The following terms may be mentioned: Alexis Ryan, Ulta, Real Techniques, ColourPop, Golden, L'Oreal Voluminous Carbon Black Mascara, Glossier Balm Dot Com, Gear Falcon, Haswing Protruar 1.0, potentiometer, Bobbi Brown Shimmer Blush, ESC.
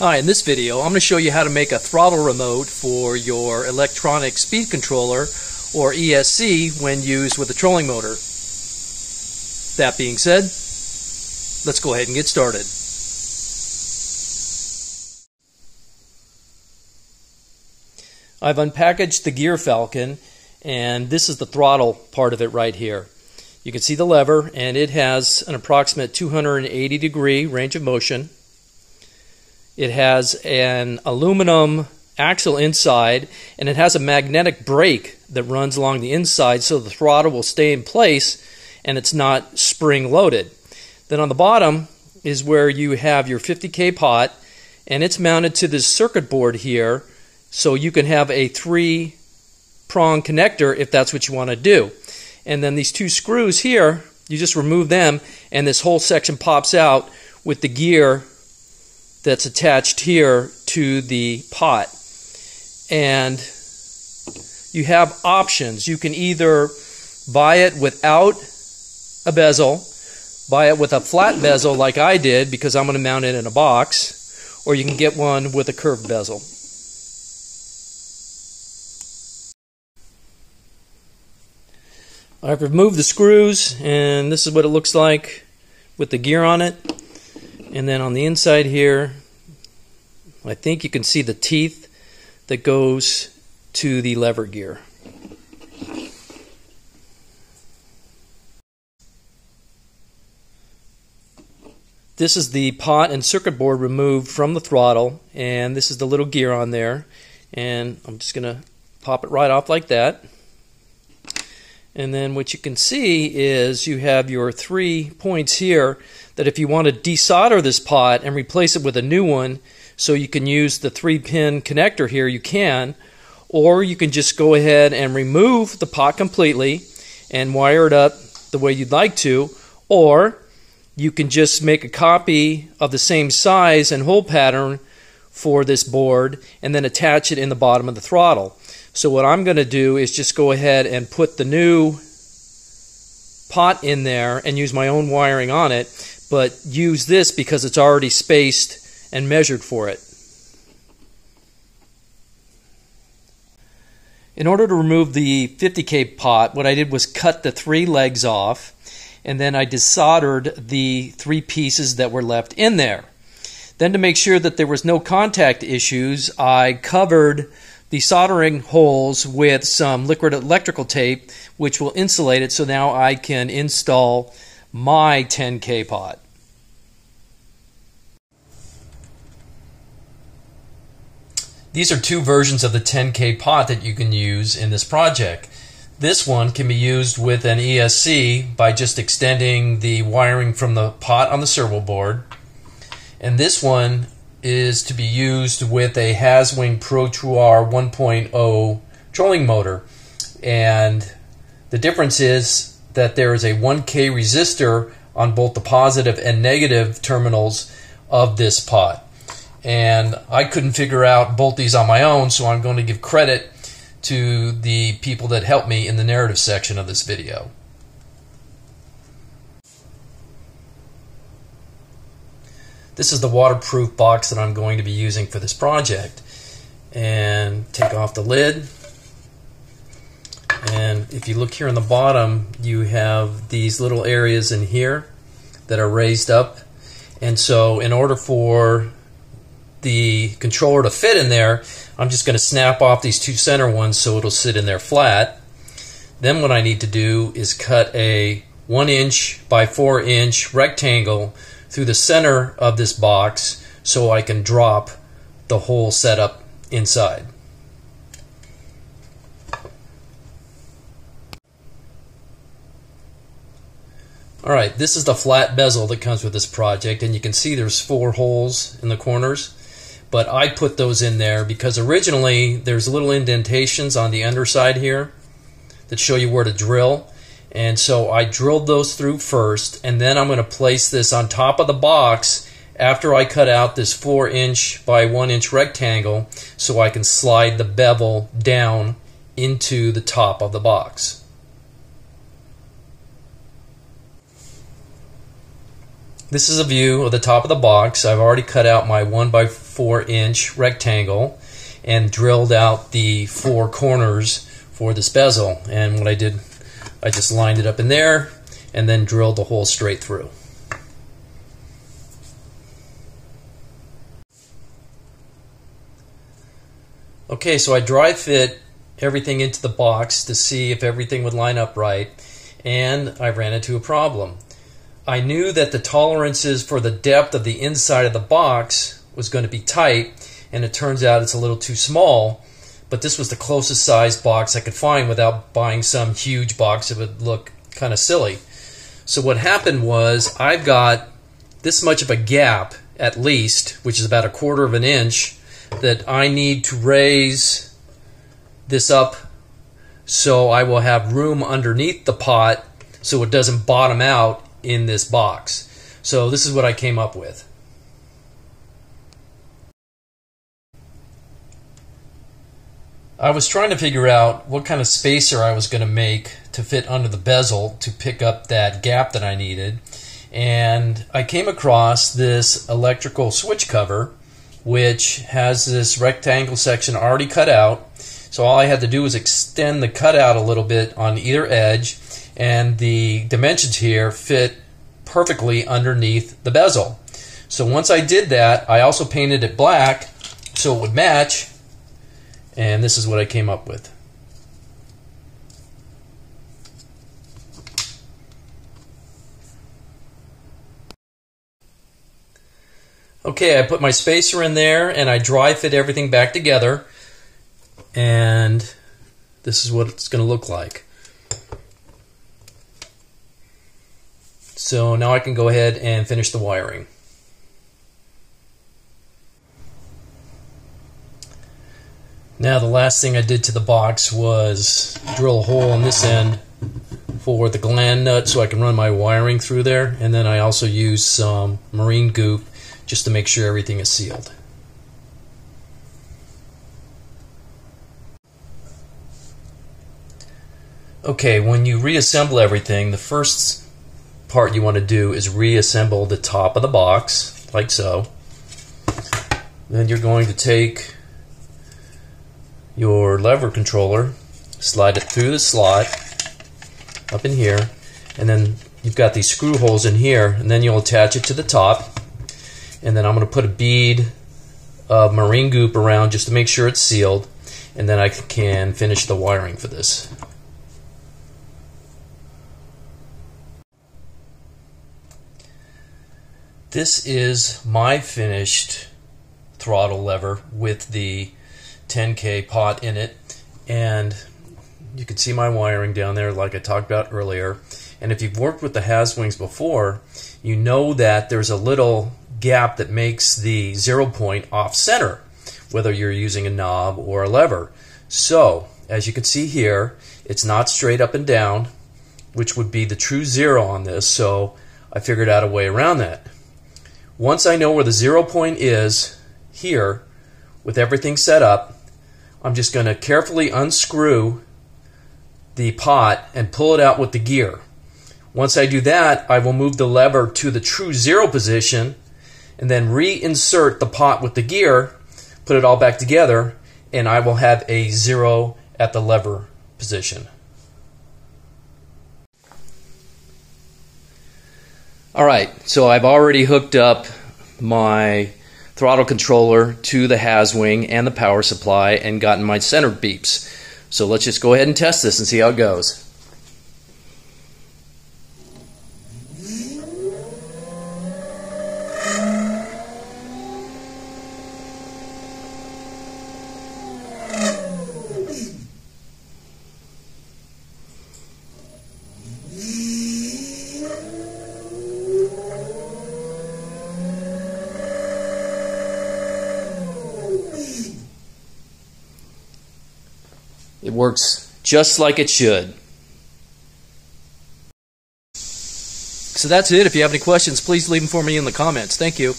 Hi, in this video I'm going to show you how to make a throttle remote for your electronic speed controller, or ESC, when used with a trolling motor. That being said, let's go ahead and get started. I've unpackaged the Gear Falcon, and this is the throttle part of it right here. You can see the lever, and it has an approximate 280 degree range of motion. It has an aluminum axle inside, and it has a magnetic brake that runs along the inside so the throttle will stay in place and it's not spring loaded. Then on the bottom is where you have your 50K pot, and it's mounted to this circuit board here, so you can have a three-prong connector if that's what you want to do. And then these two screws here, you just remove them and this whole section pops out with the gear that's attached here to the pot. And you have options. You can either buy it without a bezel, buy it with a flat bezel like I did because I'm going to mount it in a box, or you can get one with a curved bezel. I've removed the screws, and this is what it looks like with the gear on it. And then on the inside here, I think you can see the teeth that goes to the lever gear. This is the pot and circuit board removed from the throttle, and this is the little gear on there. And I'm just going to pop it right off like that. And then what you can see is you have your 3 points here that if you want to desolder this pot and replace it with a new one, so you can use the 3-pin connector here, you can, or you can just go ahead and remove the pot completely and wire it up the way you'd like to, or you can just make a copy of the same size and hole pattern for this board and then attach it in the bottom of the throttle. So what I'm going to do is just go ahead and put the new pot in there and use my own wiring on it, but use this because it's already spaced and measured for it. In order to remove the 50K pot, what I did was cut the 3 legs off, and then I desoldered the 3 pieces that were left in there. Then, to make sure that there was no contact issues, I covered the soldering holes with some liquid electrical tape, which will insulate it, so now I can install my 10K pot. These are 2 versions of the 10K pot that you can use in this project. This one can be used with an ESC by just extending the wiring from the pot on the servo board, and this one is to be used with a Haswing Protruar 1.0 trolling motor. And the difference is that there is a 1K resistor on both the positive and negative terminals of this pot. And I couldn't figure out both these on my own, so I'm going to give credit to the people that helped me in the narrative section of this video. This is the waterproof box that I'm going to be using for this project. And take off the lid. And if you look here on the bottom, you have these little areas in here that are raised up. And so in order for the controller to fit in there, I'm just going to snap off these 2 center ones so it'll sit in there flat. Then what I need to do is cut a 1" by 4" rectangle through the center of this box so I can drop the whole setup inside. Alright, this is the flat bezel that comes with this project, and you can see there's 4 holes in the corners, but I put those in there because originally there's little indentations on the underside here that show you where to drill. And so I drilled those through first, and then I'm going to place this on top of the box after I cut out this 4" by 1" rectangle so I can slide the bevel down into the top of the box. This is a view of the top of the box. I've already cut out my 1x4 inch rectangle and drilled out the four corners for this bezel. And what I did, I just lined it up in there and then drilled the hole straight through. Okay, so I dry fit everything into the box to see if everything would line up right, and I ran into a problem. I knew that the tolerances for the depth of the inside of the box was going to be tight, and it turns out it's a little too small, but this was the closest size box I could find without buying some huge box. It would look kind of silly. So what happened was I've got this much of a gap at least, which is about 1/4 of an inch, that I need to raise this up so I will have room underneath the pot so it doesn't bottom out in this box. So this is what I came up with. I was trying to figure out what kind of spacer I was going to make to fit under the bezel to pick up that gap that I needed, and I came across this electrical switch cover which has this rectangle section already cut out. So all I had to do was extend the cutout a little bit on either edge, and the dimensions here fit perfectly underneath the bezel. So once I did that, I also painted it black so it would match, and this is what I came up with. Okay, I put my spacer in there and I dry fit everything back together, and this is what it's going to look like. So now I can go ahead and finish the wiring. Now the last thing I did to the box was drill a hole on this end for the gland nut so I can run my wiring through there, and then I also used some marine goop just to make sure everything is sealed. Okay, when you reassemble everything, the first part you want to do is reassemble the top of the box, like so. Then you're going to take your lever controller, slide it through the slot up in here, and then you've got these screw holes in here, and then you'll attach it to the top. And then I'm going to put a bead of marine goop around just to make sure it's sealed, and then I can finish the wiring for this. This is my finished throttle lever with the 10K pot in it, and you can see my wiring down there like I talked about earlier. And if you've worked with the Haswings before, you know that there's a little gap that makes the 0 point off center, whether you're using a knob or a lever. So as you can see here, it's not straight up and down, which would be the true zero on this, so I figured out a way around that. Once I know where the 0 point is here, with everything set up, I'm just going to carefully unscrew the pot and pull it out with the gear. Once I do that, I will move the lever to the true zero position and then reinsert the pot with the gear, put it all back together, and I will have a zero at the lever position. Alright, so I've already hooked up my throttle controller to the Haswing and the power supply and gotten my center beeps. So let's just go ahead and test this and see how it goes. It works just like it should. So that's it. If you have any questions, please leave them for me in the comments. Thank you.